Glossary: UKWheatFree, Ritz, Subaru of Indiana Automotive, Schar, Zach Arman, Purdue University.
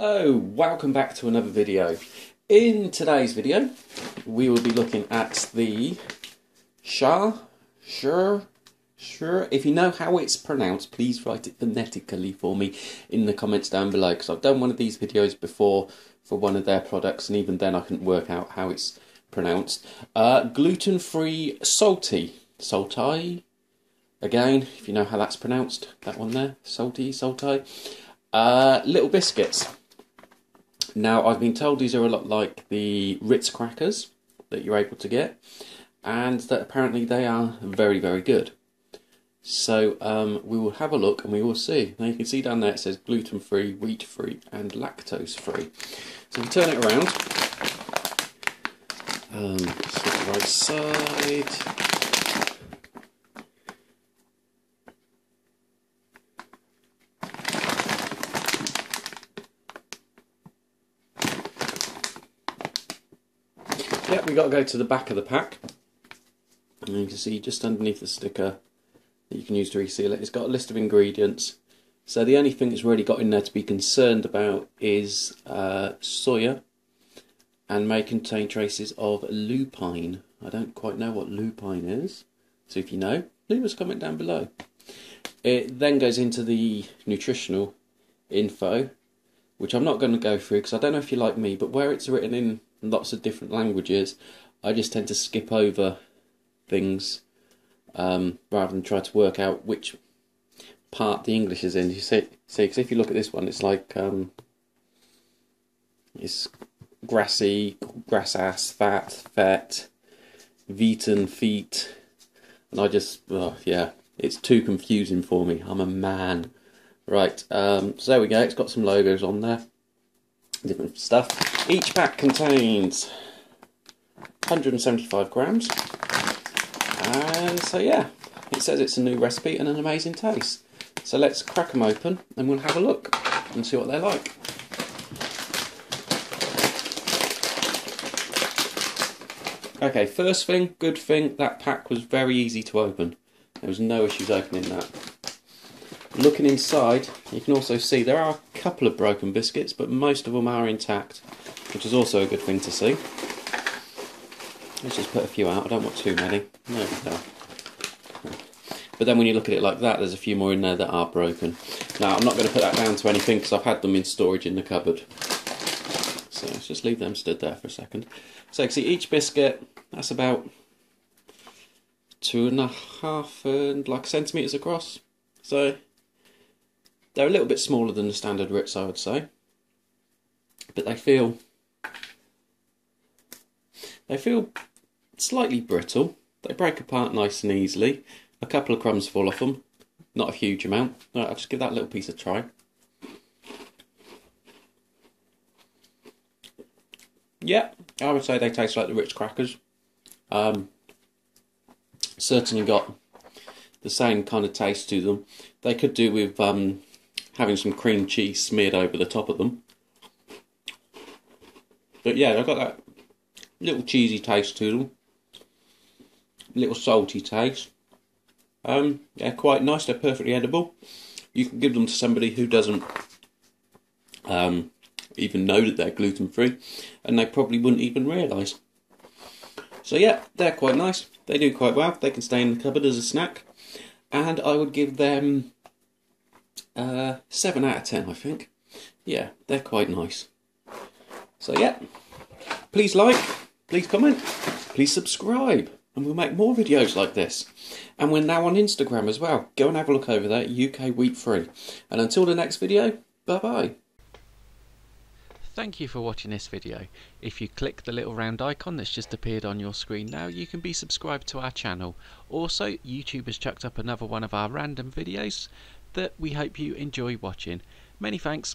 Hello, welcome back to another video. In today's video we will be looking at the Schar. If you know how it's pronounced, please write it phonetically for me in the comments down below, because I've done one of these videos before for one of their products and even then I couldn't work out how it's pronounced. Gluten-free salty, again if you know how that's pronounced, that one there, salty. Little biscuits. Now I've been told these are a lot like the Ritz crackers that you're able to get, and that apparently they are very, very good. So we will have a look and we will see. Now you can see down there it says gluten free, wheat free and lactose free. So we turn it around, slip the right side. Yep, we've got to go to the back of the pack, and you can see just underneath the sticker that you can use to reseal it, it's got a list of ingredients. So the only thing it's really got in there to be concerned about is soya, and may contain traces of lupine. I don't quite know what lupine is, so if you know, leave us a comment down below. It then goes into the nutritional info, which I'm not going to go through because I don't know if you're like me, but where it's written in lots of different languages, I just tend to skip over things rather than try to work out which part the English is in. You see, because if you look at this one, it's like it's grassy, grassass, fat, fet, vetan, feet, and I just, oh yeah, it's too confusing for me. I'm a man, right? So there we go. It's got some logos on there, different stuff. Each pack contains 175 grams, and so yeah, it says it's a new recipe and an amazing taste. So let's crack them open and we'll have a look and see what they're like. Okay, first thing, good thing, that pack was very easy to open. There was no issues opening that. Looking inside, you can also see there are a couple of broken biscuits, but most of them are intact, which is also a good thing to see. Let's just put a few out, I don't want too many. There we go. But then when you look at it like that, there's a few more in there that are broken. Now I'm not going to put that down to anything because I've had them in storage in the cupboard. So let's just leave them stood there for a second. So you can see each biscuit, that's about 2.5 and like centimetres across. So they're a little bit smaller than the standard Ritz, I would say, but they feel slightly brittle. They break apart nice and easily. A couple of crumbs fall off them, not a huge amount. All right, I'll just give that little piece a try. Yeah, I would say they taste like the Ritz crackers. Certainly got the same kind of taste to them. They could do with having some cream cheese smeared over the top of them. But yeah, they've got that little cheesy taste to them, little salty taste. They're quite nice, they're perfectly edible. You can give them to somebody who doesn't even know that they're gluten-free, and they probably wouldn't even realise. So yeah, they're quite nice, they do quite well, they can stay in the cupboard as a snack, and I would give them 7 out of 10, I think. Yeah, they're quite nice. So yeah, please like, please comment, please subscribe, and we'll make more videos like this. And we're now on Instagram as well. Go and have a look over there, UKWheatFree. And until the next video, bye-bye. Thank you for watching this video. If you click the little round icon that's just appeared on your screen now, you can be subscribed to our channel. Also, YouTube has chucked up another one of our random videos that we hope you enjoy watching. Many thanks.